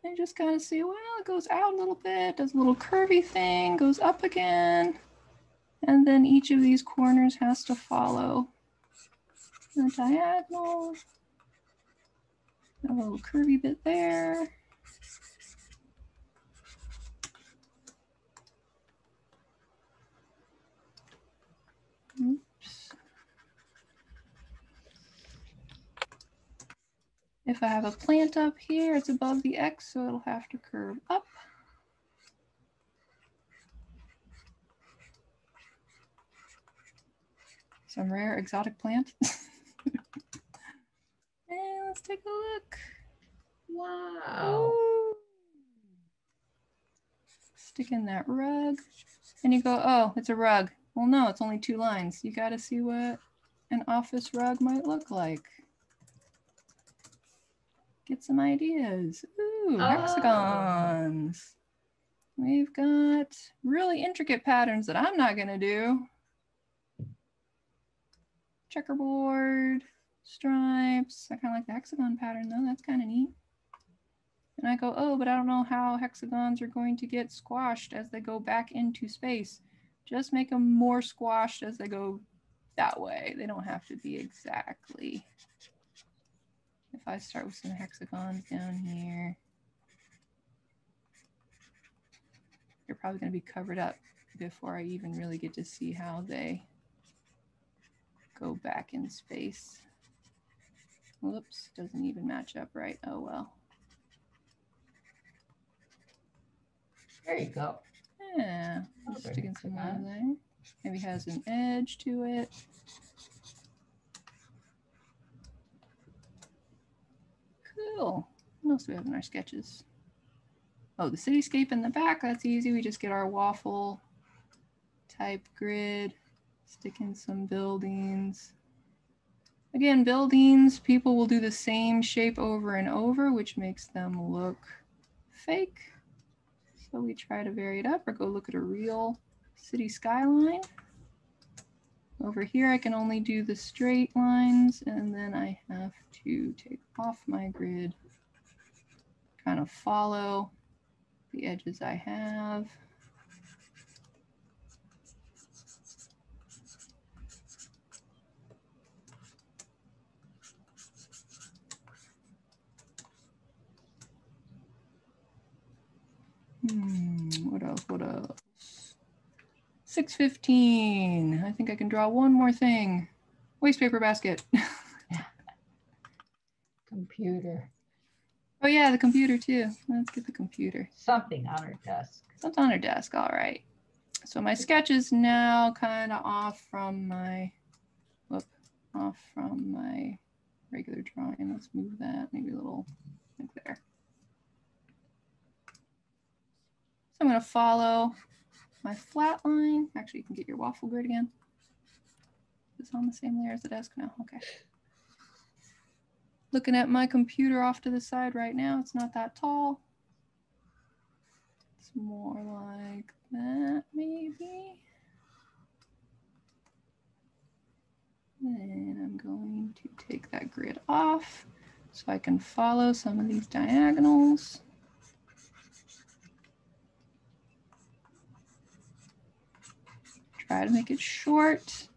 And just kind of see, well, it goes out a little bit, does a little curvy thing, goes up again. And then each of these corners has to follow the diagonal. A little curvy bit there. Oops. If I have a plant up here, it's above the X, so it'll have to curve up. Some rare exotic plant. And let's take a look. Wow. Ooh. Stick in that rug. And you go, oh, it's a rug. Well, no, it's only two lines. You got to see what an office rug might look like. Get some ideas. Ooh, oh. Hexagons. We've got really intricate patterns that I'm not going to do. Checkerboard, stripes. I kind of like the hexagon pattern though, that's kind of neat. And I go, oh, but I don't know how hexagons are going to get squashed as they go back into space. Just make them more squashed as they go that way. They don't have to be exactly. If I start with some hexagons down here, they're probably going to be covered up before I even really get to see how they go back in space. Whoops, doesn't even match up right. Oh well. There you go. Yeah, just sticking some out there. Maybe has an edge to it. Cool. What else do we have in our sketches? Oh, the cityscape in the back. That's easy. We just get our waffle type grid. Stick in some buildings. Again, buildings, people will do the same shape over and over, which makes them look fake. So we try to vary it up or go look at a real city skyline. Over here, I can only do the straight lines, and then I have to take off my grid, kind of follow the edges I have. Hmm, what else, what else? six fifteen, I think I can draw one more thing. Waste paper basket. Computer. Oh yeah, the computer too. Let's get the computer. Something on her desk. Something on her desk, all right. So my sketch is now kind of off from my, whoop, off from my regular drawing. Let's move that maybe a little, like there. So I'm going to follow my flat line. Actually, you can get your waffle grid again. Is it on the same layer as the desk? No, okay. Looking at my computer off to the side right now, it's not that tall. It's more like that, maybe. Then I'm going to take that grid off so I can follow some of these diagonals. Try to make it short.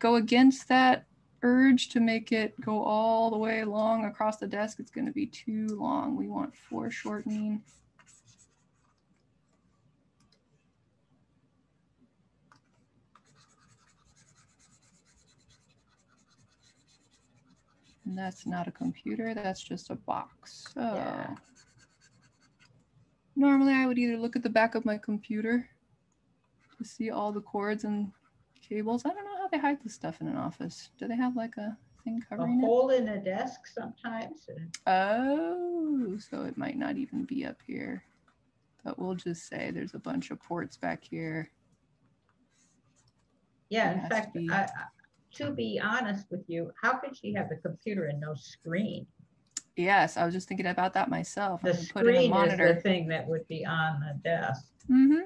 Go against that urge to make it go all the way long across the desk. It's going to be too long. We want foreshortening. And that's not a computer. That's just a box. So yeah. Normally I would either look at the back of my computer to see all the cords and cables. I don't know how they hide this stuff in an office. Do they have like a thing covering it? A hole in a desk sometimes. Oh, so it might not even be up here. But we'll just say there's a bunch of ports back here. Yeah, in fact, I, to be honest with you, how could she have a computer and no screen? Yes, I was just thinking about that myself. The screen is the thing that would be on the desk. Mm-hmm.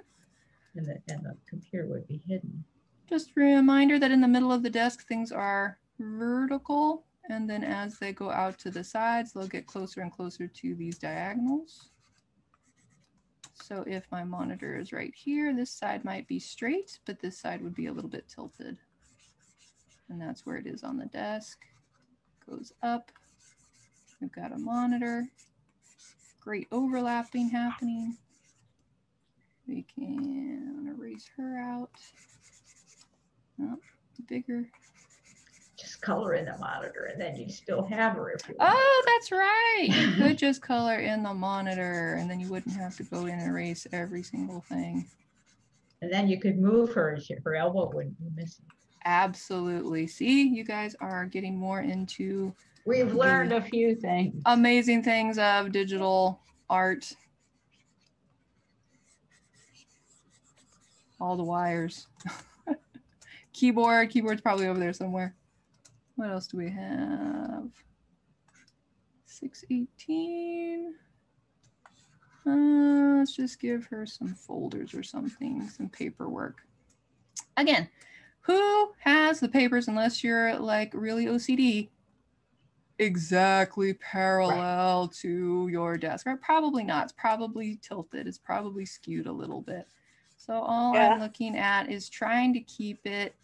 And the, and the computer would be hidden. Just a reminder that in the middle of the desk, things are vertical. And then as they go out to the sides, they'll get closer and closer to these diagonals. So if my monitor is right here, this side might be straight, but this side would be a little bit tilted. And that's where it is on the desk. Goes up. We've got a monitor. Great overlapping happening. We can erase her out. Oh, bigger. Just color in the monitor and then you still have her if you want. Oh, that's right. You could just color in the monitor and then you wouldn't have to go in and erase every single thing. And then you could move her. Her elbow wouldn't be missing. Absolutely. See, you guys are getting more into... We've learned a few things. Amazing things of digital art. All the wires. Keyboard, keyboard's probably over there somewhere. What else do we have? six eighteen. Uh, let's just give her some folders or something, some paperwork. Again, who has the papers unless you're like really O C D? Exactly parallel right to your desk, right? Probably not. It's probably tilted. It's probably skewed a little bit. So all yeah. I'm looking at is trying to keep it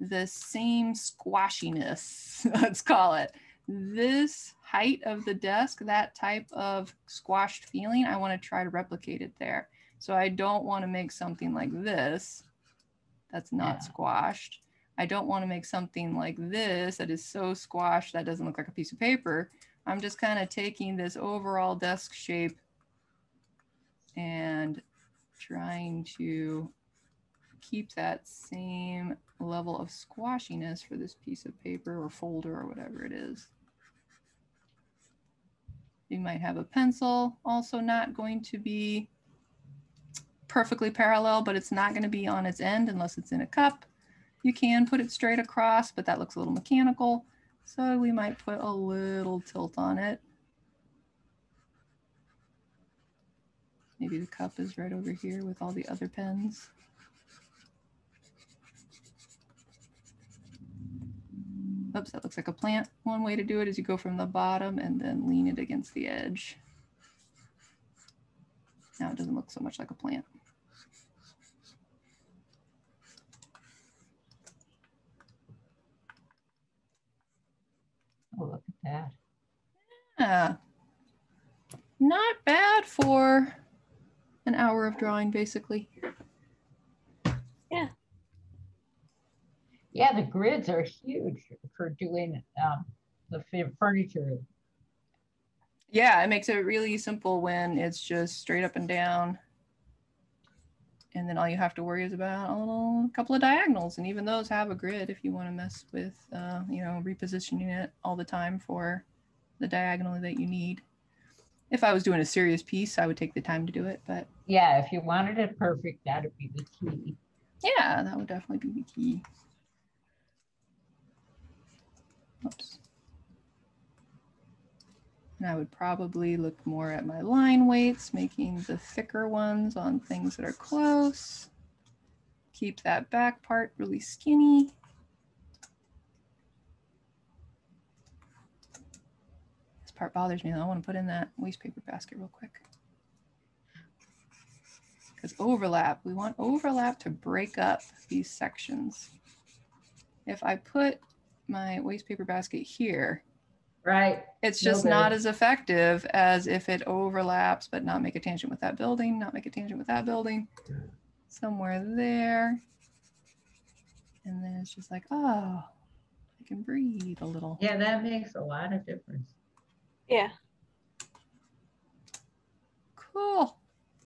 the same squashiness, let's call it. This height of the desk, that type of squashed feeling, I want to try to replicate it there. So I don't want to make something like this that's not yeah. squashed. I don't want to make something like this that is so squashed that doesn't look like a piece of paper. I'm just kind of taking this overall desk shape and trying to keep that same level of squashiness for this piece of paper or folder or whatever it is. You might have a pencil, also not going to be perfectly parallel, but it's not going to be on its end unless it's in a cup. You can put it straight across, but that looks a little mechanical. So we might put a little tilt on it. Maybe the cup is right over here with all the other pens. Oops, that looks like a plant. One way to do it is you go from the bottom and then lean it against the edge. Now it doesn't look so much like a plant. Oh, look at that. Yeah. Not bad for an hour of drawing, basically. Yeah. Yeah, the grids are huge for doing um, the furniture. Yeah, it makes it really simple when it's just straight up and down. And then all you have to worry is about a little couple of diagonals. And even those have a grid if you want to mess with, uh, you know, repositioning it all the time for the diagonal that you need. If I was doing a serious piece, I would take the time to do it. But yeah, if you wanted it perfect, that would be the key. Yeah, that would definitely be the key. Oops. And I would probably look more at my line weights, making the thicker ones on things that are close. Keep that back part really skinny. This part bothers me. I want to put in that waste paper basket real quick. Because overlap, we want overlap to break up these sections. If I put my waste paper basket here, right, it's just no not as effective as if it overlaps, but not make a tangent with that building, not make a tangent with that building, somewhere there. And then it's just like, oh, I can breathe a little. Yeah, that makes a lot of difference. Yeah. Cool.